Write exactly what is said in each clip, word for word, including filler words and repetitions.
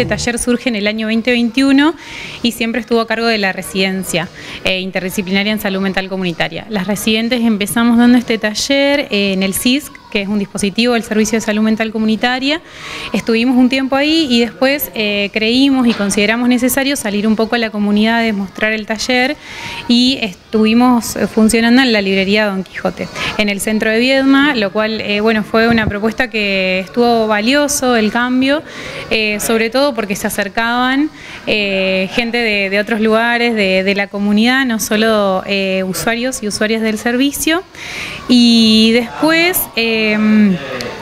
Este taller surge en el año veinte veintiuno y siempre estuvo a cargo de la residencia eh, interdisciplinaria en salud mental comunitaria. Las residentes empezamos dando este taller eh, en el C I S C, que es un dispositivo del Servicio de Salud Mental Comunitaria. Estuvimos un tiempo ahí y después eh, creímos y consideramos necesario salir un poco a la comunidad, demostrar el taller, y estuvimos funcionando en la librería Don Quijote, en el centro de Viedma, lo cual eh, bueno, fue una propuesta que estuvo valioso el cambio, eh, sobre todo porque se acercaban eh, gente de, de otros lugares, de, de la comunidad, no solo eh, usuarios y usuarias del servicio. Y después eh,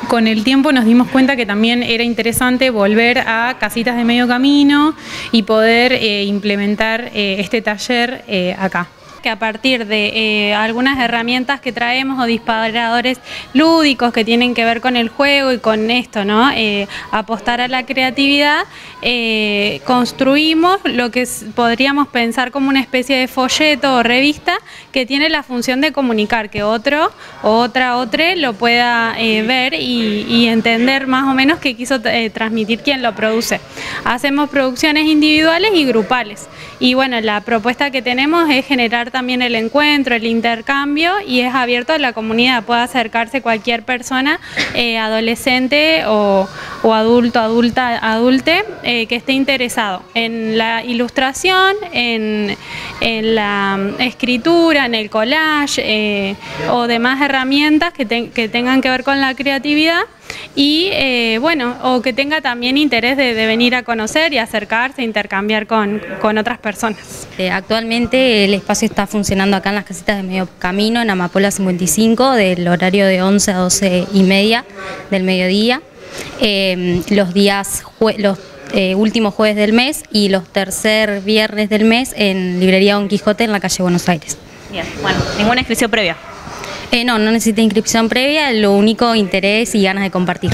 con el tiempo nos dimos cuenta que también era interesante volver a casitas de medio camino y poder eh, implementar eh, este taller eh, acá. Que a partir de eh, algunas herramientas que traemos o disparadores lúdicos que tienen que ver con el juego y con esto, ¿no? Eh, apostar a la creatividad, eh, construimos lo que podríamos pensar como una especie de folleto o revista que tiene la función de comunicar, que otro o otra o otra lo pueda eh, ver y, y entender más o menos qué quiso eh, transmitir quien lo produce. Hacemos producciones individuales y grupales, y bueno, la propuesta que tenemos es generar también el encuentro, el intercambio, y es abierto a la comunidad, puede acercarse cualquier persona, eh, adolescente o, o adulto, adulta, adulte, eh, que esté interesado en la ilustración, en, en la escritura, en el collage eh, o demás herramientas que, te, que tengan que ver con la creatividad. Y eh, bueno, o que tenga también interés de, de venir a conocer y acercarse, intercambiar con, con otras personas. Eh, actualmente el espacio está funcionando acá en las casitas de Medio Camino, en Amapola cincuenta y cinco, del horario de once a doce y media del mediodía, eh, los días jue los eh, últimos jueves del mes y los tercer viernes del mes en librería Don Quijote, en la calle Buenos Aires. Bien, bueno, ninguna inscripción previa. Eh, no, no necesita inscripción previa, lo único interés y ganas de compartir.